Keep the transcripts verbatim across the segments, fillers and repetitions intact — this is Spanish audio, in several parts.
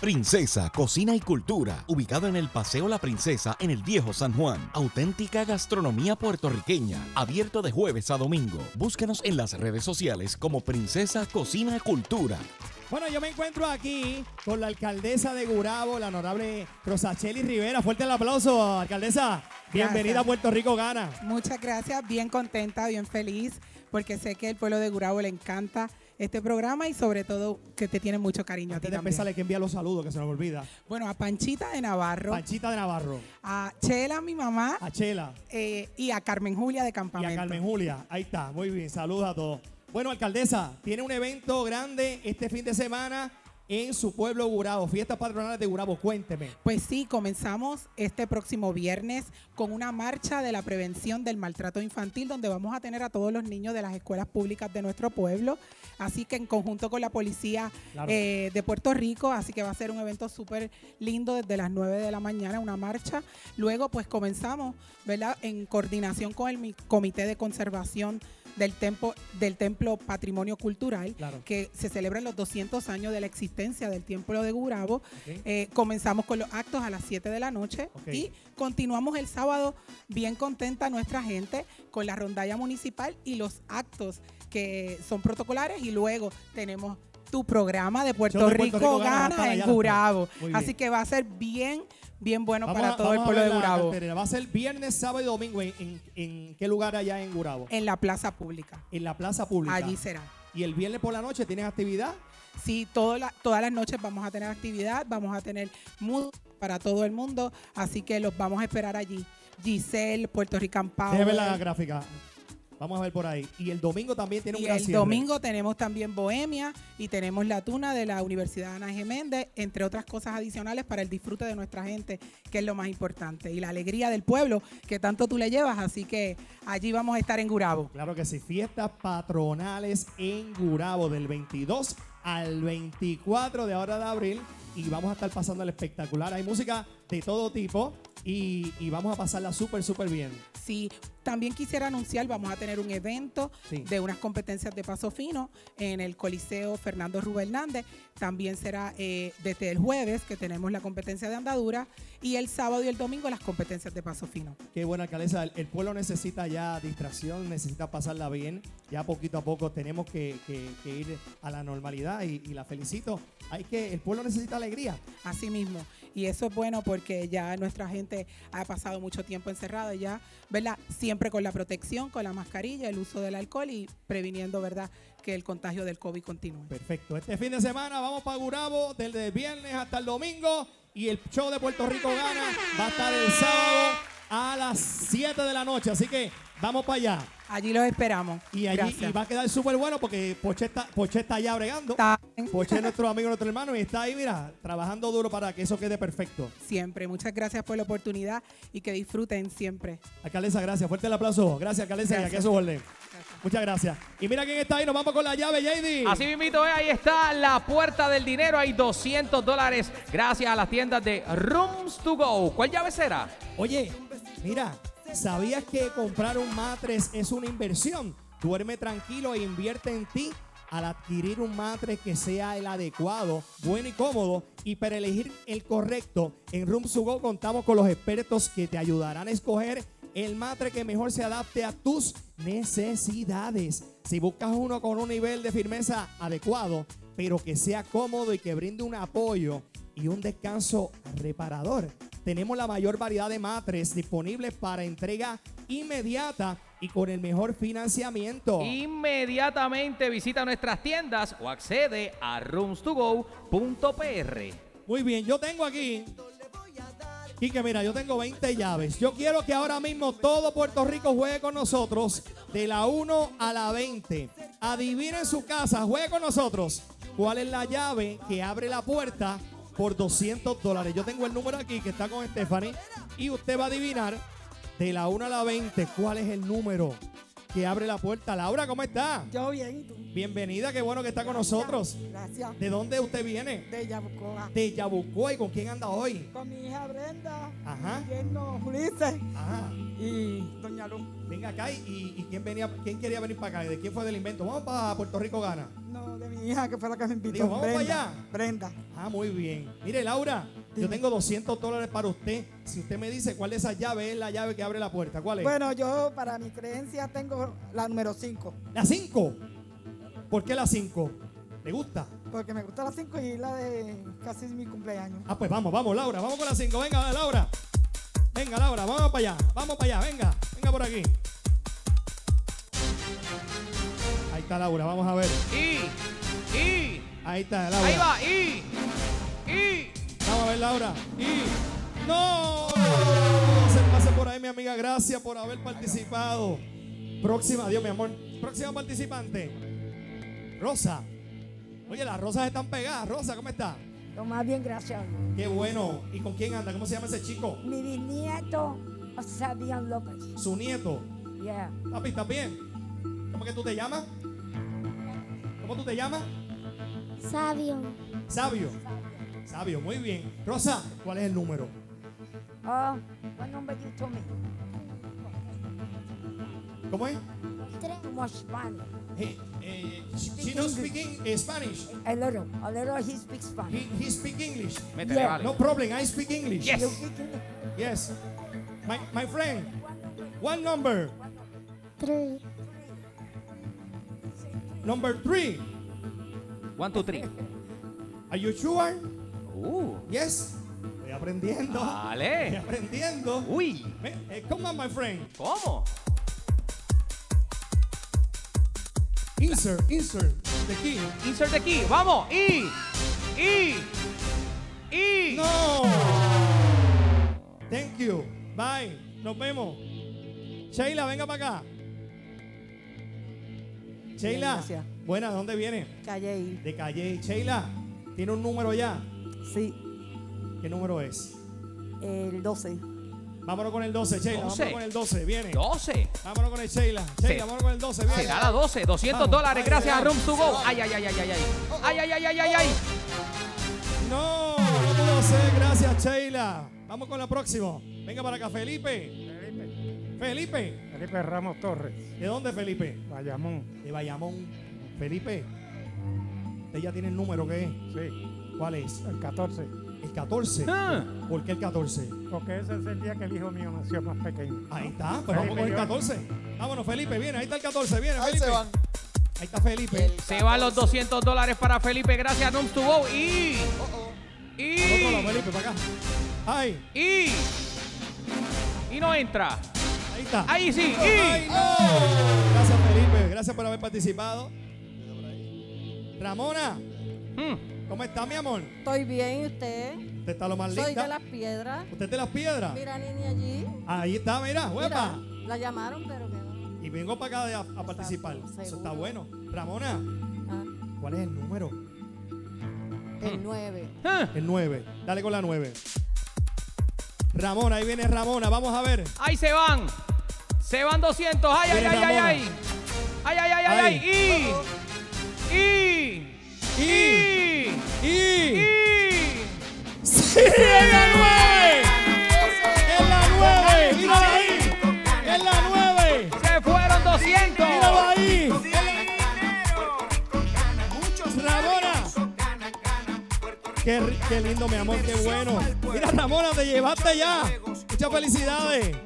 Princesa, Cocina y Cultura, ubicado en el Paseo La Princesa en el Viejo San Juan. Auténtica gastronomía puertorriqueña, abierto de jueves a domingo. Búsquenos en las redes sociales como Princesa, Cocina y Cultura. Bueno, yo me encuentro aquí con la alcaldesa de Gurabo, la honorable Rosacheli Rivera. Fuerte el aplauso, alcaldesa. Bienvenida gracias. A Puerto Rico Gana. Muchas gracias, bien contenta, bien feliz, porque sé que al pueblo de Gurabo le encanta este programa y sobre todo que te tiene mucho cariño. Antes a ti de empezar, hay que enviar los saludos, que se nos olvida. Bueno, a Panchita de Navarro. Panchita de Navarro. A Chela, mi mamá. A Chela. Eh, y a Carmen Julia de Campamento. Y a Carmen Julia, ahí está, muy bien, saludos a todos. Bueno, alcaldesa, tiene un evento grande este fin de semana en su pueblo Gurabo, fiestas patronales de Gurabo, cuénteme. Pues sí, comenzamos este próximo viernes con una marcha de la prevención del maltrato infantil, donde vamos a tener a todos los niños de las escuelas públicas de nuestro pueblo, así que en conjunto con la Policía claro. eh, de Puerto Rico, así que va a ser un evento súper lindo desde las nueve de la mañana, una marcha. Luego pues comenzamos, ¿verdad?, en coordinación con el Comité de Conservación Del, tempo, del Templo Patrimonio Cultural, claro. que se celebran los doscientos años de la existencia del Templo de Gurabo. Okay. Eh, comenzamos con los actos a las siete de la noche okay. y continuamos el sábado bien contenta nuestra gente con la rondalla municipal y los actos que son protocolares, y luego tenemos tu programa de Puerto, de Puerto Rico, Rico Gana, Gana en Gurabo. Así que va a ser bien, bien bueno vamos para a, todo el pueblo de Gurabo. La, va a ser viernes, sábado y domingo. ¿En, en, en qué lugar allá en Gurabo? En la plaza pública. En la plaza pública. Allí será. ¿Y el viernes por la noche tienes actividad? Sí, toda la, todas las noches vamos a tener actividad, vamos a tener música para todo el mundo, así que los vamos a esperar allí. Giselle, Puerto Rican Power. Déjame ver la gráfica. Vamos a ver por ahí. Y el domingo también tiene un gran cierre. Y el domingo tenemos también Bohemia y tenemos la tuna de la Universidad de Ana G. Méndez, entre otras cosas adicionales para el disfrute de nuestra gente, que es lo más importante. Y la alegría del pueblo que tanto tú le llevas, así que allí vamos a estar en Gurabo. Claro que sí, fiestas patronales en Gurabo del veintidós al veinticuatro de ahora de abril, y vamos a estar pasando el espectacular. Hay música de todo tipo. Y, y vamos a pasarla súper, súper bien. Sí, también quisiera anunciar, vamos a tener un evento sí. de unas competencias de paso fino en el Coliseo Fernando Rubén Hernández. También será eh, desde el jueves que tenemos la competencia de andadura, y el sábado y el domingo las competencias de paso fino. Qué buena, alcaldesa. El, el pueblo necesita ya distracción, necesita pasarla bien. Ya poquito a poco tenemos que, que, que ir a la normalidad, y, y la felicito. Hay que, el pueblo necesita alegría. Así mismo. Y eso es bueno porque ya nuestra gente ha pasado mucho tiempo encerrado ya, ¿verdad? Siempre con la protección, con la mascarilla, el uso del alcohol y previniendo, ¿verdad?, que el contagio del COVID continúe. Perfecto. Este fin de semana vamos para Gurabo desde el viernes hasta el domingo, y el show de Puerto Rico Gana va a estar el sábado a las siete de la noche, así que vamos para allá. Allí los esperamos. Y allí y va a quedar súper bueno porque Poché está, Poché está allá bregando. Poché es nuestro amigo, nuestro hermano, y está ahí, mira, trabajando duro para que eso quede perfecto. Siempre. Muchas gracias por la oportunidad y que disfruten siempre. Alcaldesa, gracias. Fuerte el aplauso. Gracias, alcaldesa, y aquí a su orden. Muchas gracias. Y mira quién está ahí. Nos vamos con la llave, J D. Así mismito es. Ahí está la puerta del dinero. Hay doscientos dólares gracias a las tiendas de Rooms to Go. ¿Cuál llave será? Oye, mira. ¿Sabías que comprar un mattress es una inversión? Duerme tranquilo e invierte en ti al adquirir un mattress que sea el adecuado, bueno y cómodo. Y para elegir el correcto, en Rooms to Go contamos con los expertos que te ayudarán a escoger el mattress que mejor se adapte a tus necesidades. Si buscas uno con un nivel de firmeza adecuado, pero que sea cómodo y que brinde un apoyo y un descanso reparador, tenemos la mayor variedad de matres disponibles para entrega inmediata y con el mejor financiamiento. Inmediatamente visita nuestras tiendas o accede a rooms to go punto p r. Muy bien, yo tengo aquí, y que mira, yo tengo veinte llaves. Yo quiero que ahora mismo todo Puerto Rico juegue con nosotros de la uno a la veinte. Adivina en su casa, juegue con nosotros. ¿Cuál es la llave que abre la puerta por doscientos dólares? Yo tengo el número aquí que está con Stephanie, y usted va a adivinar de la uno a la veinte cuál es el número. que abre la puerta. Laura, ¿cómo está? Yo bien, ¿y tú? Bienvenida, qué bueno que está gracias, con nosotros. Gracias. ¿De dónde usted viene? De Yabucoa. De Yabucoa. ¿Y con quién anda hoy? Con mi hija Brenda. Ajá. Con Ulises. Ajá. Y doña Luz. Venga acá, ¿y, y quién venía, quién quería venir para acá? ¿De quién fue del invento? ¿Vamos para Puerto Rico Gana? No, de mi hija, que fue la que me invitó. Digo, ¿vamos Brenda, para allá? Brenda. Ah, muy bien. Mire, Laura, dime. Yo tengo doscientos dólares para usted. Si usted me dice cuál de esas llaves es la llave que abre la puerta, ¿cuál es? Bueno, yo para mi creencia tengo la número cinco. ¿La cinco? ¿Por qué la cinco? ¿Le gusta? Porque me gusta la cinco y la de casi mi cumpleaños. Ah, pues vamos, vamos, Laura, vamos con la cinco. Venga, Laura. Venga, Laura, vamos para allá. Vamos para allá, venga. Venga por aquí. Ahí está Laura, vamos a ver. Y, y. Ahí está Laura. Ahí va, y, y. Vamos a ver, Laura. Y. ¡No! Se pase por ahí, mi amiga. Gracias por haber participado. Próxima, Dios, mi amor. Próxima participante. Rosa. Oye, las rosas están pegadas. Rosa, ¿cómo está? Lo más bien, gracias. Qué bueno. ¿Y con quién anda? ¿Cómo se llama ese chico? Mi bisnieto, Sabian López. ¿Su nieto? Yeah. Papi, ¿estás bien? ¿Cómo que tú te llamas? ¿Cómo tú te llamas? Sabio. Sabio. Sabio, muy bien. Rosa, ¿cuál es el número? Ah, uh, ¿cuál número you told me? ¿Cómo es? Tres. Como Spanish. Hey, eh, she don't speak in, uh, Spanish. A little, a little he speaks Spanish. He, he speaks English. Yeah. Vale. No problem, I speak English. Yes. Yes. My, my friend, one number. Three. Number three. One, two, three. Are you sure? Ooh. Yes. Estoy aprendiendo. Vale. Estoy aprendiendo. Uy. Eh, come on, my friend. ¿Cómo? Insert, insert the key. Insert the key. Vamos. Y. Y. Y. No. Thank you. Bye. Nos vemos. Sheila, venga para acá. Sheila. Buenas, ¿dónde viene? Calleí. De Calleí. Sheila, ¿tiene un número ya? Sí. ¿Qué número es? El doce. Vámonos con el doce, Sheila. Vámonos con el doce, viene. doce. Vámonos con el Sheila. Sheila, vámonos con el doce, viene. Será la doce, doscientos dólares, gracias a Rooms to Go. Ay, ay, ay, ay, ay, ay. Ay, ay, ay, ay, ay, ay. No, no puedo hacer, gracias, Sheila. Vamos con la próxima. Venga para acá, Felipe. Felipe. Felipe. Felipe Ramos Torres. ¿De dónde, Felipe? Bayamón. De Bayamón. Felipe, usted ya tiene el número, ¿qué es? Sí. ¿Cuál es? El catorce. ¿El catorce? Ah. ¿Por qué el catorce? Porque ese es el día que el hijo mío nació más pequeño. Ahí está, pues Felipe, vamos con el catorce. Vámonos, Felipe, viene, ahí está el catorce, viene, ahí Felipe. Se van. Ahí está Felipe. Se van los doscientos dólares para Felipe, gracias a Rooms to Go. Y... Uh -oh. Y... Al otro lado, Felipe, para acá. Ahí. Y... Y no entra. Ahí está. Ahí sí. Y... Ay, no. Oh. Gracias, Felipe, gracias por haber participado. Ramona, mm. ¿cómo está, mi amor? Estoy bien, ¿y usted? Usted está lo más linda. Soy de las piedras. ¿Usted es de las piedras? Mira, niña, allí. Ahí está, mira, huepa. La llamaron, pero que no. Y vengo para acá de a, a participar. Seguro. Eso está bueno. Ramona, ah. ¿cuál es el número? El nueve. Ah. El nueve. Dale con la nueve. Ramona, ahí viene Ramona, vamos a ver. Ahí se van. Se van doscientos. Ay, ay, ay, ay, ay. Ay, ay, ay, ay, ay. Y... Uh -oh. Y, y, y, y, y. ¡Sí! ¡Es la nueve! ¡Es la nueve! ¡Míralo ahí! ¡Es la nueve! ¡Se fueron doscientos! ¡Míralo ahí! ¡Ramona! Qué, ¡Qué lindo, mi amor! ¡Qué bueno! ¡Mira, Ramona, te llevaste ya! ¡Muchas felicidades!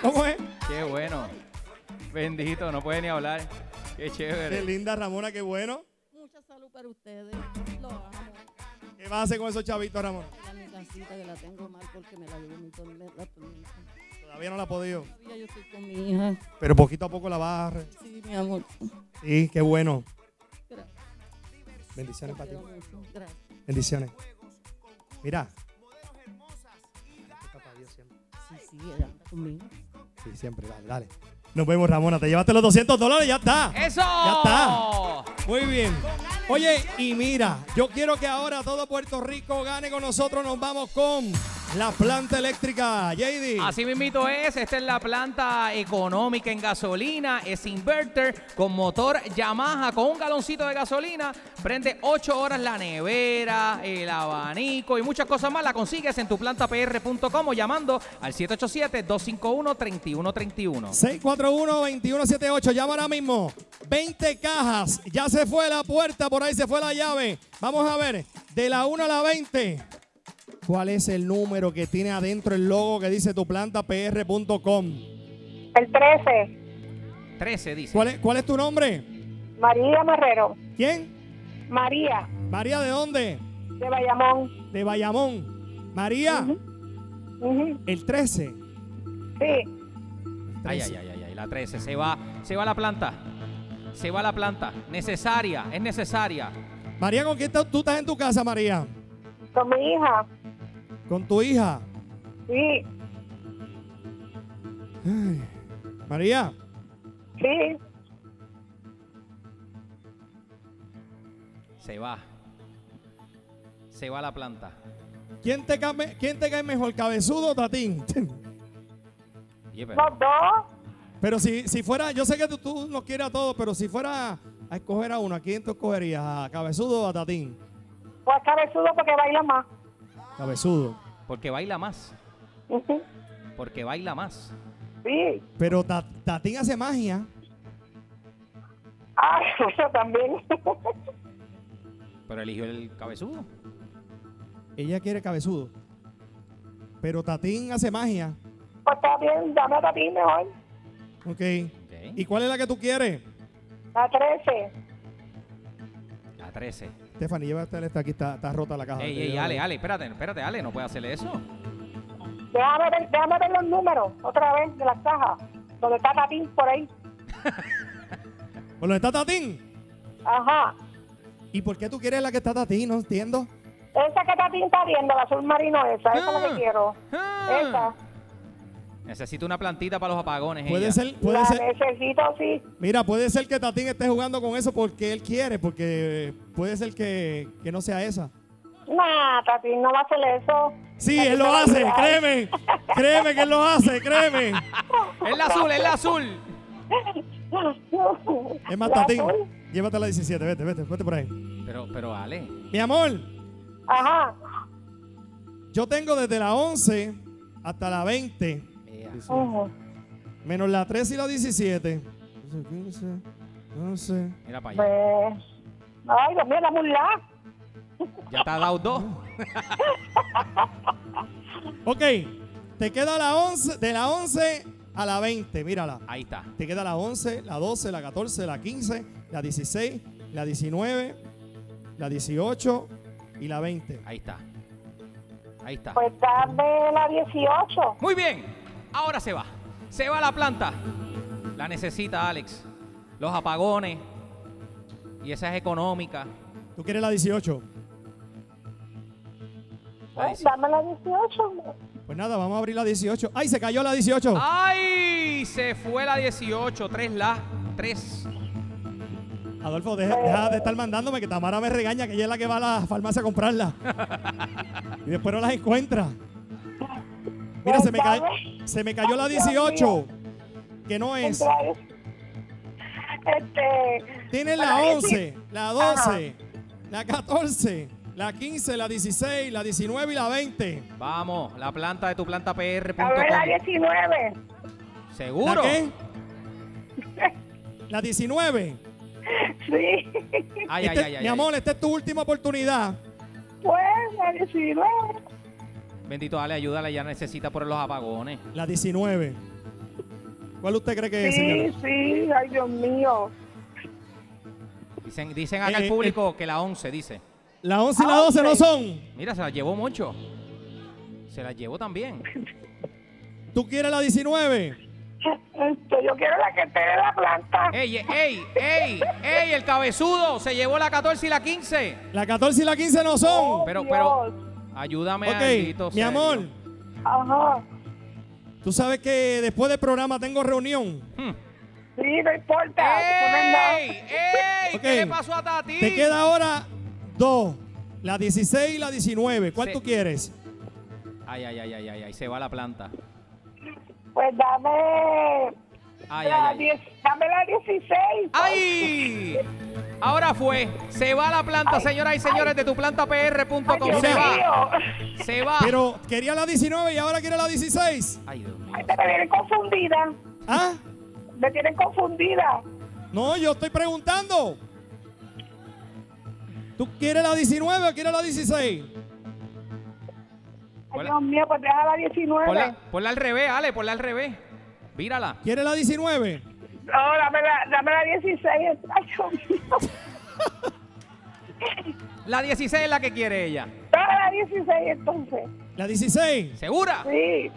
¿Cómo es? ¡Qué bueno! Bendito, no puede ni hablar. Qué chévere. Qué linda, Ramona, qué bueno. Mucha salud para ustedes. Lo amo. ¿Qué vas a hacer con esos chavitos, Ramón? Mi casita, que la tengo mal porque me la llevo mi tormenta. Todavía no la he podido. Todavía yo estoy con mi hija. Pero poquito a poco la vas a... Sí, mi amor. Sí, qué bueno. Gracias. Bendiciones para ti. Gracias. Bendiciones. Mira. Sí, sí, ella conmigo. Sí, siempre, dale, dale. Nos vemos, Ramona. Te llevaste los doscientos dólares, ya está. ¡Eso! Ya está. Muy bien. Oye, y mira, yo quiero que ahora todo Puerto Rico gane con nosotros. Nos vamos con La planta eléctrica, J D. Así mismito es, esta es la planta económica en gasolina, es inverter con motor Yamaha, con un galoncito de gasolina, prende ocho horas la nevera, el abanico y muchas cosas más. La consigues en tu planta p r punto com o llamando al siete ocho siete, dos cinco uno, tres uno tres uno. seis cuatro uno, dos uno siete ocho, llama ahora mismo. veinte cajas, ya se fue la puerta, por ahí se fue la llave. Vamos a ver, de la una a la veinte. ¿Cuál es el número que tiene adentro el logo que dice tu planta p r punto com? El trece. trece dice. ¿Cuál es, cuál es tu nombre? María Marrero. ¿Quién? María. ¿María de dónde? De Bayamón. De Bayamón. María. Uh-huh. Uh-huh. ¿El trece? Sí. trece. Ay, ay, ay, ay, ay, la trece. Se va, se va la planta. Se va la planta. Necesaria, es necesaria. María, ¿con quién tú estás en tu casa, María? Con mi hija. ¿Con tu hija? Sí. Ay, María. Sí. Se va. Se va la planta. ¿Quién te cae, quién te cae mejor, Cabezudo o Tatín? Los dos. Pero si, si fuera, yo sé que tú, tú nos quieres a todos, pero si fuera a escoger a uno, ¿a quién tú escogerías? ¿A Cabezudo o a Tatín? Pues Cabezudo porque baila más. Cabezudo. Porque baila más. Uh-huh. Porque baila más. Sí. Pero ta, Tatín hace magia. Ah, eso también. Pero eligió el Cabezudo. Ella quiere Cabezudo. Pero Tatín hace magia. Pues está bien, dame a Tatín mejor. Okay. Ok. ¿Y cuál es la que tú quieres? La trece. La trece. Stephanie, llévate esta aquí, está, está rota la caja. Ey, ey, Ale, Ale, espérate, espérate, Ale, no puede hacerle eso. Déjame ver, déjame ver los números, otra vez, de las cajas. Donde está Tatín, por ahí. ¿Por donde está Tatín? Ajá. ¿Y por qué tú quieres la que está Tatín? No entiendo. Esa que Tatín está viendo, la azul marino esa, ah, esa es la que quiero. Ah. Esa. Necesito una plantita para los apagones. Puede ella. ser, puede la ser. Necesito, sí. Mira, puede ser que Tatín esté jugando con eso porque él quiere, porque puede ser que, que no sea esa. Nah, Tatín no va a hacer eso. Sí, Tatín él lo hace, créeme. Créeme que él lo hace, créeme. Es la azul, es la azul. Es más, Tatín, azul. Llévate a la diecisiete, vete, vete, vete por ahí. Pero, pero, Ale. Mi amor. Ajá. Yo tengo desde la once hasta la veinte. Uh-huh. Menos la trece y la diecisiete. quince, quince, once. Mira para allá. Pues... Ay, Dios mío, la mulá. Ya te ha dado dos. Ok, te queda la once, de la once a la veinte, mírala. Ahí está. Te queda la once, la doce, la catorce, la quince, la dieciséis, la diecinueve, la dieciocho y la veinte. Ahí está. Ahí está. Pues dame la dieciocho. Muy bien. Ahora se va. Se va la planta. La necesita, Alex. Los apagones. Y esa es económica. ¿Tú quieres la dieciocho? La dieciocho. Dame la dieciocho. Pues nada, vamos a abrir la dieciocho. ¡Ay, se cayó la dieciocho! ¡Ay! Se fue la dieciocho. Tres la. Tres. Adolfo, deja, deja de estar mandándome que Tamara me regaña que ella es la que va a la farmacia a comprarla. Y después no las encuentra. Mira, se me, cay, se me cayó la dieciocho, que no es. Este, Tiene la once, la doce, ajá, la catorce, la quince, la dieciséis, la diecinueve y la veinte. Vamos, la planta de tu planta P R punto com. A ver, la diecinueve. ¿Seguro? ¿La qué? ¿La diecinueve? Sí. Ay, este, ay, ay, mi ay, amor, ay. Esta es tu última oportunidad. Pues, la diecinueve. Bendito, dale, ayúdala, ya necesita por los apagones. La diecinueve. ¿Cuál usted cree que sí, es, señora? Sí, sí, ay, Dios mío. Dicen, dicen acá eh, al público eh, que la once, dice. La once y la doce no son. Mira, se la llevó mucho. Se la llevó también. ¿Tú quieres la diecinueve? Yo quiero la que tiene la planta. Ey, ey, ey, ey, el Cabezudo se llevó la catorce y la quince. La catorce y la quince no son. Oh, pero, Dios. pero... Ayúdame, okay, a mi serio. Amor. Ajá. Tú sabes que después del programa tengo reunión. Hmm. Sí, no importa. ¡Ey! ¡Ey! Okay. ¿Qué le pasó a Tati? Te queda ahora dos. La dieciséis y la diecinueve. ¿Cuál se, tú quieres? Ay, ay, ay, ay, ay, ay, se va la planta. Pues dame... Ay, la ay, diez, ay. Dame la dieciséis. ¡Ay! Ahora fue. Se va la planta, ay, señoras y señores, ay. de tu planta P R punto com. Se mío. va. Se va. Pero quería la diecinueve y ahora quiere la dieciséis. Ay, Dios mío. Ay, me tienen confundida. ¿Ah? Me tienen confundida. No, yo estoy preguntando. ¿Tú quieres la diecinueve o quieres la dieciséis? Ay, Dios mío, pues deja la diecinueve. Ponla, ponla al revés, Ale, ponla al revés. Mírala. ¿Quieres la diecinueve? No, dame la, dame la dieciséis. Ay, Dios mío. La dieciséis es la que quiere ella. Dame la dieciséis entonces. ¿La dieciséis? ¿Segura? Sí.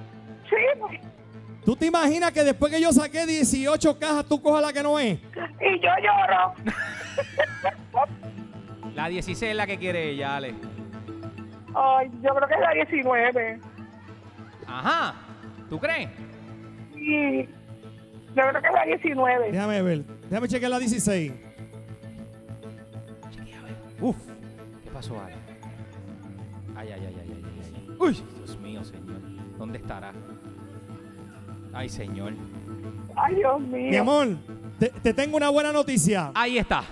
Sí. ¿Tú te imaginas que después que yo saqué dieciocho cajas, tú cojas la que no es? Y yo lloro. La dieciséis es la que quiere ella, Ale. Ay, yo creo que es la diecinueve. Ajá. ¿Tú crees? Sí. Yo creo que es la diecinueve. Déjame ver. Déjame chequear la dieciséis. Chequea, a ver. Uf. ¿Qué pasó, Ale? Ay, ay, ay, ay, ay, ay. Uy. Dios mío, señor. ¿Dónde estará? Ay, señor. Ay, Dios mío. Mi amor, te, te tengo una buena noticia. Ahí está.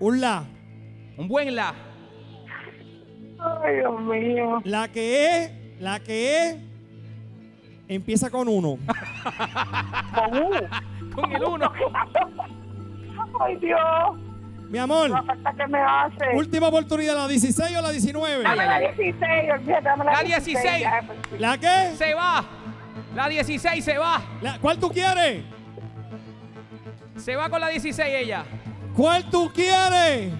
Un la. Un buen la. Ay, Dios mío. La que es, la que es, empieza con uno. ¿Con uno? Con el uno. Ay, Dios. Mi amor. La falta que me hace. Última oportunidad, ¿la dieciséis o la diecinueve? Dame la dieciséis, olvídate, dame la dieciséis. La dieciséis. ¿La qué? Se va. La dieciséis se va. La, ¿Cuál tú quieres? Se va con la dieciséis ella. ¿Cuál tú quieres?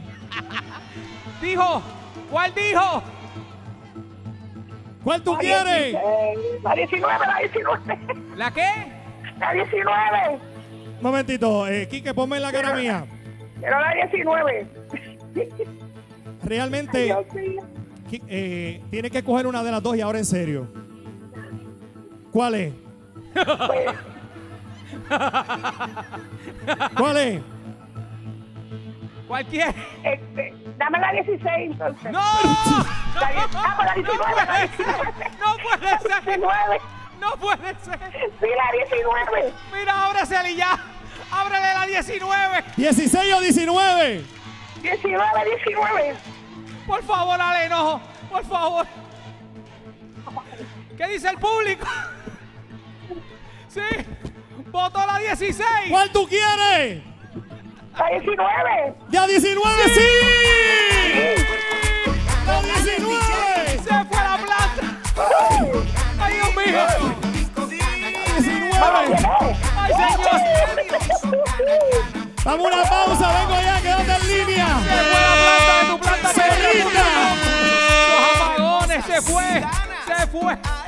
Dijo. ¿Cuál dijo? ¿Cuál tú la quieres? dieciséis, la diecinueve, la diecinueve. ¿La qué? La diecinueve. Un momentito, eh, Quique, ponme en la cara pero, mía. Pero la diecinueve. Realmente, ay, eh, tienes que coger una de las dos y ahora en serio. ¿Cuál es? Pues. ¿Cuál es? Cualquier. Este, dame la dieciséis entonces. ¡No! La diez, no, ah, la diecinueve, no puede ser. No puede ser. La diecinueve. No puede ser. Sí, la diecinueve. Mira, ábrasele ya. Ábrale la diecinueve. ¿dieciséis o diecinueve? diecinueve, diecinueve. Por favor, Ale, no. Por favor. ¿Qué dice el público? Sí. Votó la dieciséis. ¿Cuál tú quieres? ¡La diecinueve! ¡Ya diecinueve, sí! sí! ¡La diecinueve! ¡Se fue la plata! ¡Ay, Dios mío! Sí. ¡diecinueve! ¡Ay, señor! ¡Vamos a una pausa! ¡Vengo ya! ¡Quédate en línea! ¡Se fue la plata de tu planta! ¡Solita! ¡Los apagones! ¡Se fue! ¡Se fue!